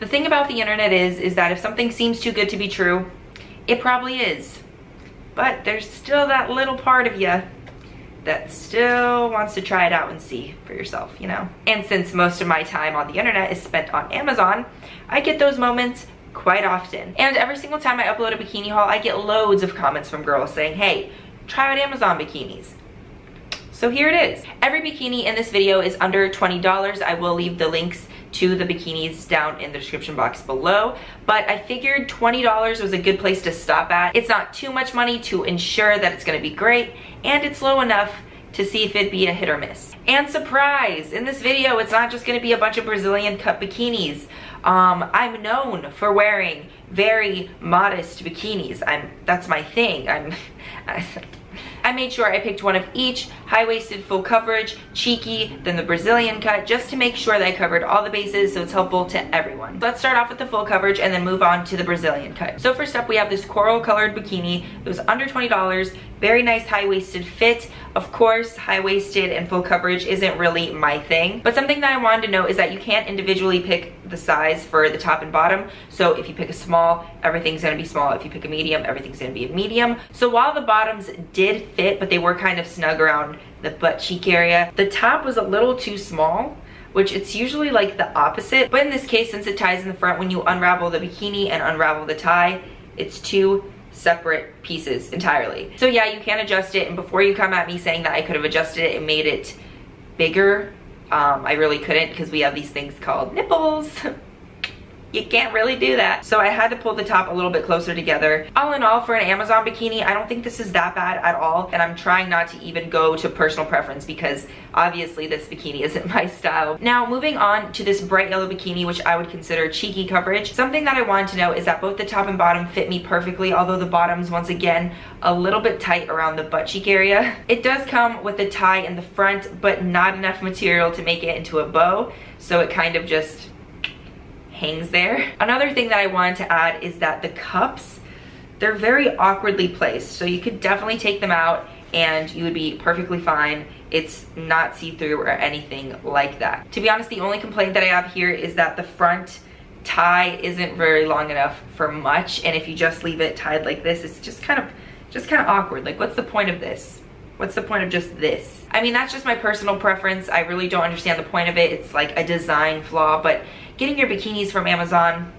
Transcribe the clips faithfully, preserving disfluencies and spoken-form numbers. The thing about the internet is, is that if something seems too good to be true, it probably is. But there's still that little part of you that still wants to try it out and see for yourself, you know? And since most of my time on the internet is spent on Amazon, I get those moments quite often. And every single time I upload a bikini haul, I get loads of comments from girls saying, hey, try out Amazon bikinis. So here it is. Every bikini in this video is under twenty dollars. I will leave the links to the bikinis down in the description box below, but I figured twenty dollars was a good place to stop at. It's not too much money to ensure that it's gonna be great, and it's low enough to see if it'd be a hit or miss. And surprise, in this video, it's not just gonna be a bunch of Brazilian cut bikinis. Um, I'm known for wearing very modest bikinis. I'm, that's my thing. I'm, I, I made sure I picked one of each, high-waisted, full coverage, cheeky, then the Brazilian cut, just to make sure that I covered all the bases so it's helpful to everyone. Let's start off with the full coverage and then move on to the Brazilian cut. So first up, we have this coral-colored bikini. It was under twenty dollars, very nice high-waisted fit. Of course, high-waisted and full coverage isn't really my thing, but something that I wanted to note is that you can't individually pick the size for the top and bottom. So if you pick a small, everything's gonna be small. If you pick a medium, everything's gonna be a medium. So while the bottoms did fit, but they were kind of snug around the butt cheek area, the top was a little too small, which it's usually like the opposite. But in this case, since it ties in the front, when you unravel the bikini and unravel the tie, it's too separate pieces entirely. So yeah, you can adjust it, and before you come at me saying that I could have adjusted it and made it bigger, um, I really couldn't, because we have these things called nipples. You can't really do that. So I had to pull the top a little bit closer together. All in all, for an Amazon bikini, I don't think this is that bad at all, and I'm trying not to even go to personal preference because obviously this bikini isn't my style. Now moving on to this bright yellow bikini, which I would consider cheeky coverage. Something that I wanted to know is that both the top and bottom fit me perfectly, although the bottom's once again a little bit tight around the butt cheek area. It does come with a tie in the front, but not enough material to make it into a bow, so it kind of just hangs there. Another thing that I wanted to add is that the cups, they're very awkwardly placed, so you could definitely take them out and you would be perfectly fine. It's not see-through or anything like that. To be honest, the only complaint that I have here is that the front tie isn't very long enough for much, and if you just leave it tied like this, it's just kind of just kind of awkward. Like, what's the point of this? What's the point of just this? I mean, that's just my personal preference. I really don't understand the point of it. It's like a design flaw, but getting your bikinis from Amazon,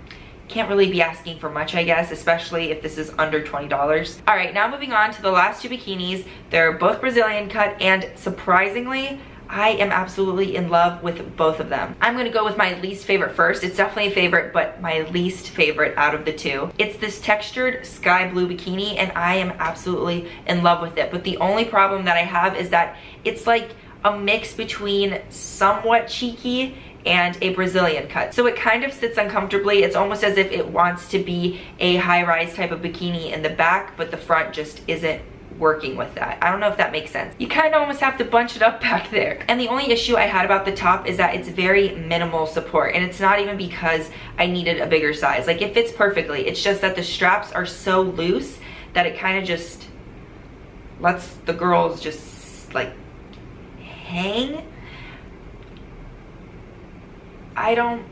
can't really be asking for much, I guess, especially if this is under twenty dollars. All right, now moving on to the last two bikinis. They're both Brazilian cut, and surprisingly, I am absolutely in love with both of them. I'm gonna go with my least favorite first. It's definitely a favorite, but my least favorite out of the two. It's this textured sky blue bikini, and I am absolutely in love with it. But the only problem that I have is that it's like a mix between somewhat cheeky and a Brazilian cut. So it kind of sits uncomfortably. It's almost as if it wants to be a high-rise type of bikini in the back, but the front just isn't working with that. I don't know if that makes sense. You kind of almost have to bunch it up back there. And the only issue I had about the top is that it's very minimal support, and it's not even because I needed a bigger size. Like, it fits perfectly. It's just that the straps are so loose that it kind of just lets the girls just like hang. I don't,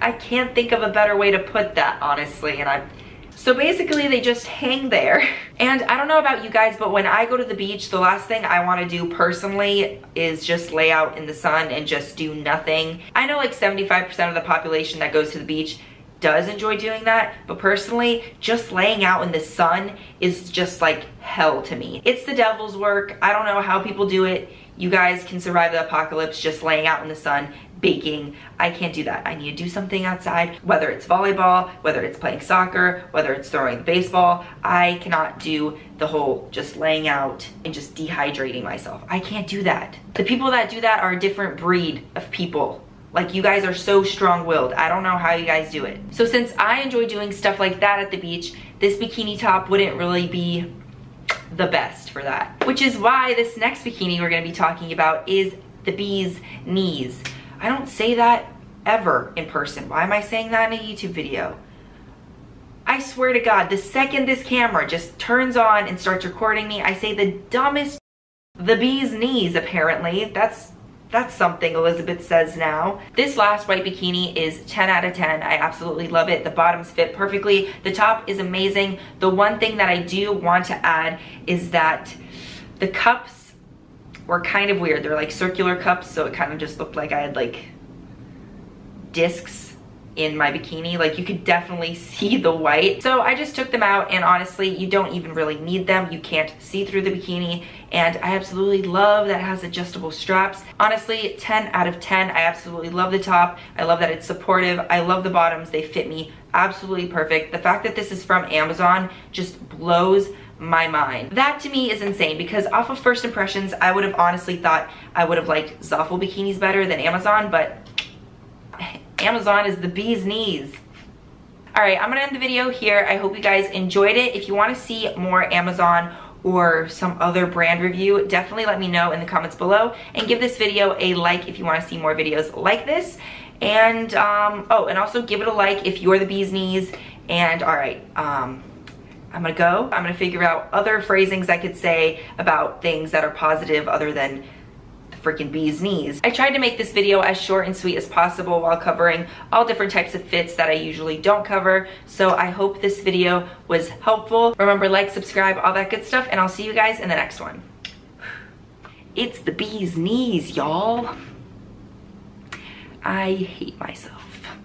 I can't think of a better way to put that, honestly, and I'm, so basically they just hang there. And I don't know about you guys, but when I go to the beach, the last thing I want to do personally is just lay out in the sun and just do nothing. I know like seventy-five percent of the population that goes to the beach does enjoy doing that, but personally, just laying out in the sun is just like hell to me. It's the devil's work. I don't know how people do it. You guys can survive the apocalypse just laying out in the sun, baking. I can't do that. I need to do something outside, whether it's volleyball, whether it's playing soccer, whether it's throwing baseball. I cannot do the whole just laying out and just dehydrating myself. I can't do that. The people that do that are a different breed of people. Like, you guys are so strong-willed. I don't know how you guys do it. So since I enjoy doing stuff like that at the beach, this bikini top wouldn't really be the best for that. Which is why this next bikini we're gonna be talking about is the bee's knees. I don't say that ever in person. Why am I saying that in a YouTube video? I swear to God, the second this camera just turns on and starts recording me, I say the dumbest, the bee's knees apparently. That's That's something, Elizabeth says now. This last white bikini is ten out of ten. I absolutely love it. The bottoms fit perfectly. The top is amazing. The one thing that I do want to add is that the cups were kind of weird. They're like circular cups, so it kind of just looked like I had like discs in my bikini. Like, you could definitely see the white. So I just took them out, and honestly, you don't even really need them. You can't see through the bikini, and I absolutely love that it has adjustable straps. Honestly, ten out of ten. I absolutely love the top. I love that it's supportive. I love the bottoms. They fit me absolutely perfect. The fact that this is from Amazon just blows my mind. That to me is insane, because off of first impressions, I would have honestly thought I would have liked Zaful bikinis better than Amazon, but Amazon is the bee's knees. All right, I'm gonna end the video here. I hope you guys enjoyed it. If you wanna see more Amazon or some other brand review, definitely let me know in the comments below, and give this video a like if you wanna see more videos like this. And, um, oh, and also give it a like if you're the bee's knees. And all right, um, I'm gonna go. I'm gonna figure out other phrasings I could say about things that are positive other than freaking bee's knees. I tried to make this video as short and sweet as possible while covering all different types of fits that I usually don't cover. So I hope this video was helpful. Remember, like, subscribe, all that good stuff, and I'll see you guys in the next one. It's the bee's knees, y'all. I hate myself.